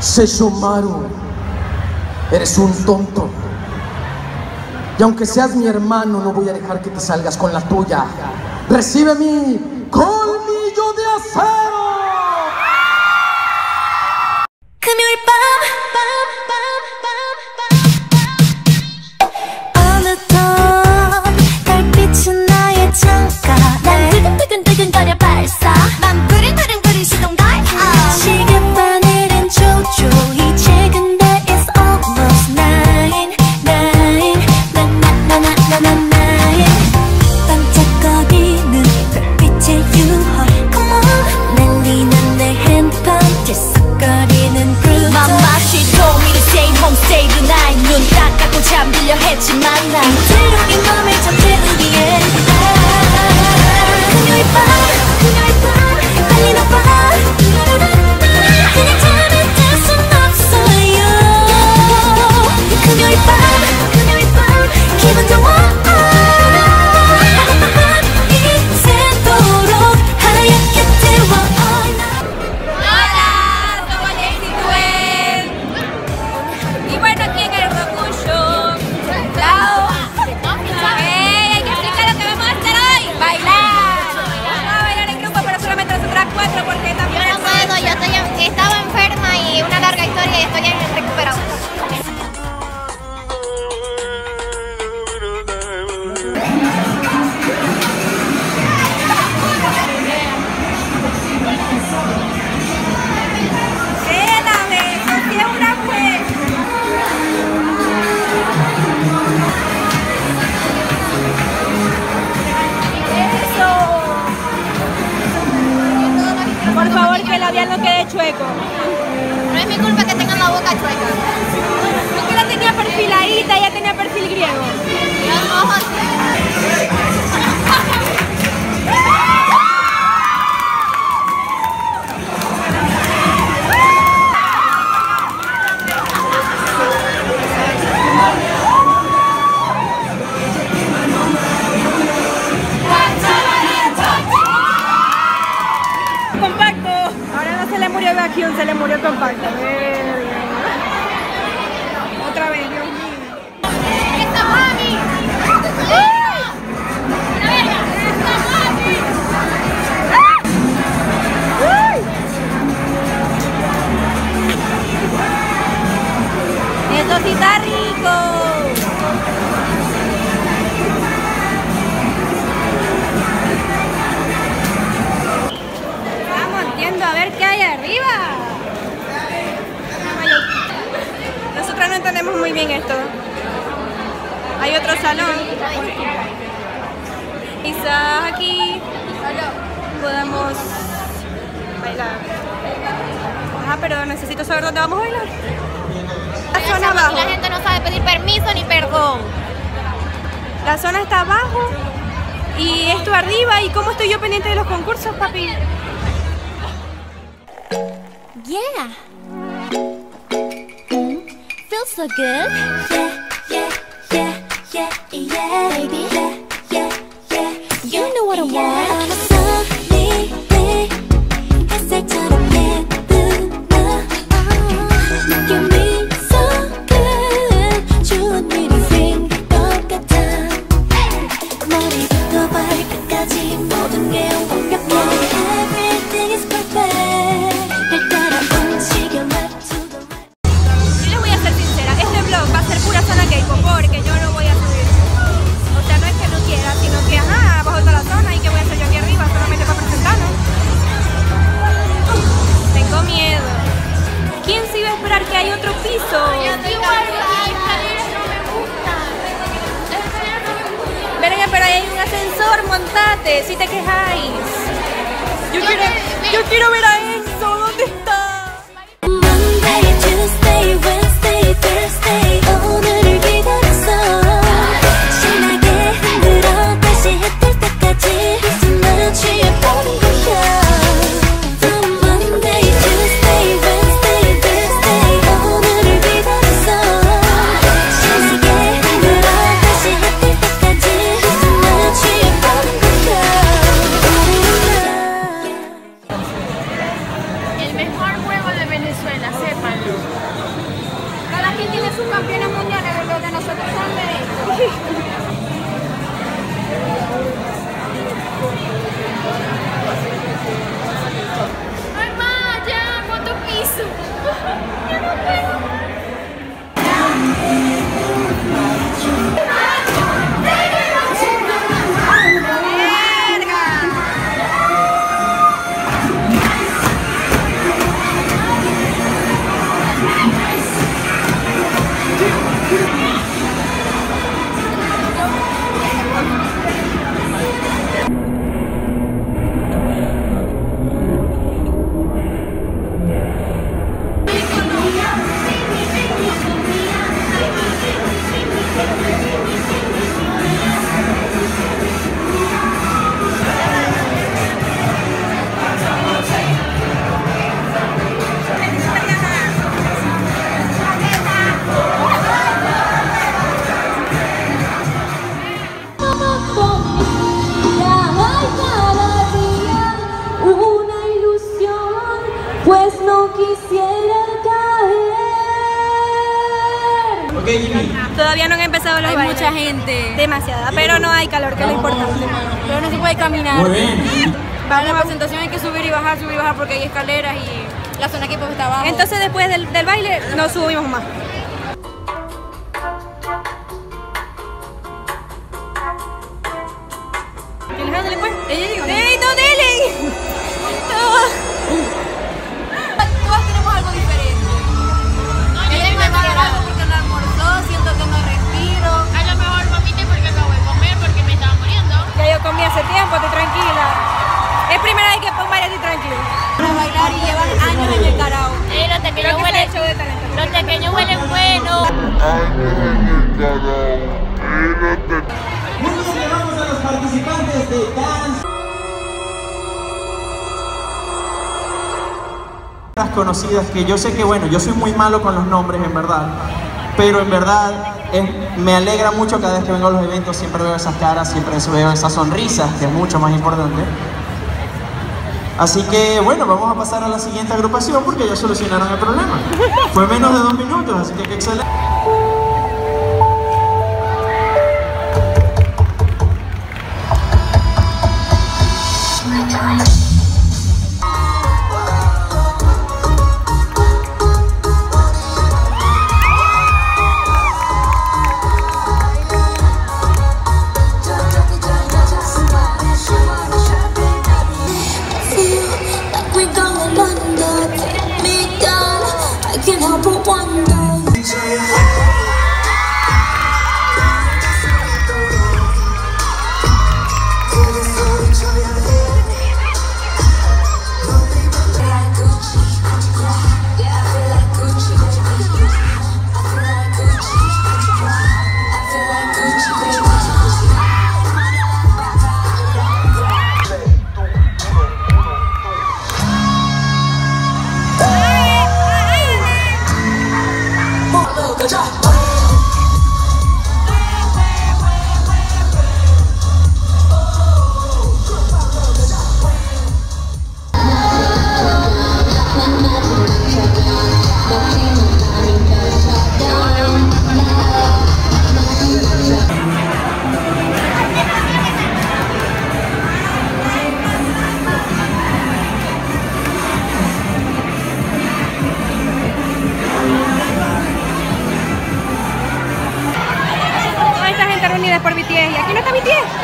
Sesshomaru, eres un tonto. Y aunque seas mi hermano, no voy a dejar que te salgas con la tuya. ¡Recibe mi colmillo de acero! No es mi culpa que tengan la boca chueca. Yo que la tenía perfiladita, ya tenía perfil griego. Los ojos. Se le murió el compacto. Otra vez, Dios mío. ¡Esta mami! ¡Una verga! ¡Esta mami! ¡Esto sí está rico! A ver qué hay arriba. Nosotros no entendemos muy bien esto. Hay otro salón. Quizás aquí podamos bailar. Ah, pero necesito saber dónde vamos a bailar. La zona abajo. La gente no sabe pedir permiso ni perdón. La zona está abajo y esto arriba. ¿Y cómo estoy yo pendiente de los concursos, papi? Yeah. Feels so good. Yeah, yeah, yeah, yeah, yeah, baby. Yeah, yeah, yeah. You know what I want. Montate, si te quejáis. Yo quiero ver a eso. ¿Dónde está? Mejor huevo de Venezuela, sépanlo. subcampeones mundiales, los de nosotros son de ellos. ¡Ay, ma! ¡Ya! ¡Cuánto piso! ¡Ya no puedo! Todavía no han empezado los bailes. Hay mucha gente. Demasiada, pero no hay calor, que es lo importante. Pero no se puede caminar. Muy bien. Para la presentación hay que subir y bajar porque hay escaleras y la zona que está abajo. Entonces después del baile no subimos más. Conocidas que yo sé que, bueno, yo soy muy malo con los nombres en verdad, pero en verdad me alegra mucho cada vez que vengo a los eventos, siempre veo esas caras, siempre veo esas sonrisas, que es mucho más importante. Así que bueno, vamos a pasar a la siguiente agrupación porque ya solucionaron el problema. Fue menos de 2 minutos, así que qué excelente. Yeah.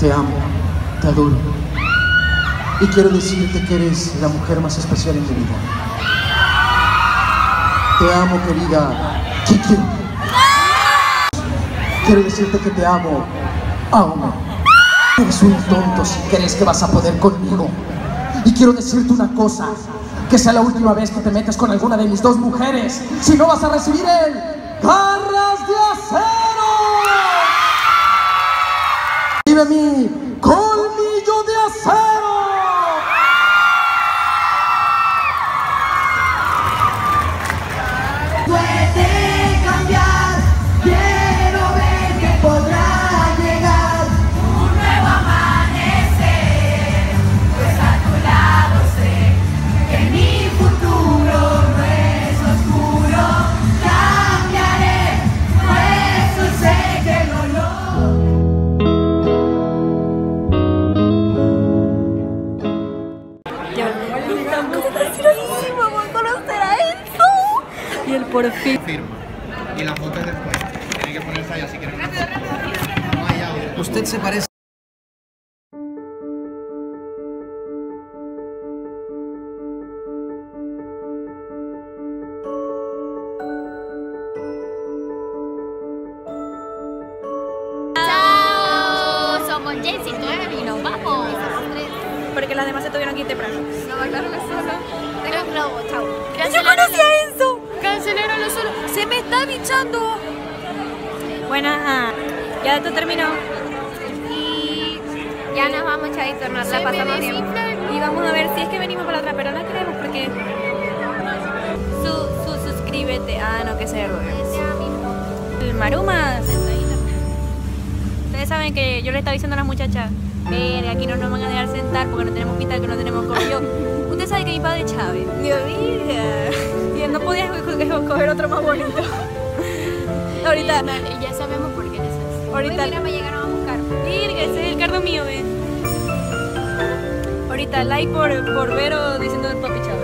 Te amo, te adoro. Y quiero decirte que eres la mujer más especial en mi vida. Te amo, querida Kiki. Quiero decirte que te amo, aún. Eres un tonto si crees que vas a poder conmigo. Y quiero decirte una cosa, que sea la última vez que te metas con alguna de mis dos mujeres. Si no, vas a recibir el Garras de Acero. ¡Vive mi colmillo de acero! Puede cambiar, quiero ver que podrá llegar un nuevo amanecer, pues a tu lado sé que mi futuro no es oscuro. Cambiaré, por eso sé que no lo... Yo le dije, ¿cómo estás gracioso? Voy a conocer a esto. Y él por fin firma. Y la foto es después. Tiene que ponerse allá si quieren. Usted se parece. ¡Chao! Somos Jessy, Tuer y nos vamos. Porque las demás se tuvieron que ir temprano. No, claro que solo. Tengo un globo, chao. ¡Yo conocí a Enzo! Cancelaron los solo. ¡Se me está bichando! Buenas, ya esto terminó. Y ya nos vamos, chavito, nos la pasamos bien. Y vamos a ver si es que venimos para atrás, pero no queremos porque... suscríbete. Ah, no, que se derrube. El Maruma. Ustedes saben que yo le estaba diciendo a las muchachas, aquí no nos van a dejar sentar porque no tenemos pita, que no tenemos corrió. Usted sabe que mi padre es Chávez. Dios mío. No podías coger otro más bonito. Ahorita. Y ya sabemos por qué es eso. Ahorita. Uy, mira, me llegaron a buscar. Mira, ese es el cardo mío, ¿ves? Ahorita, like por Vero diciendo el papi chavo.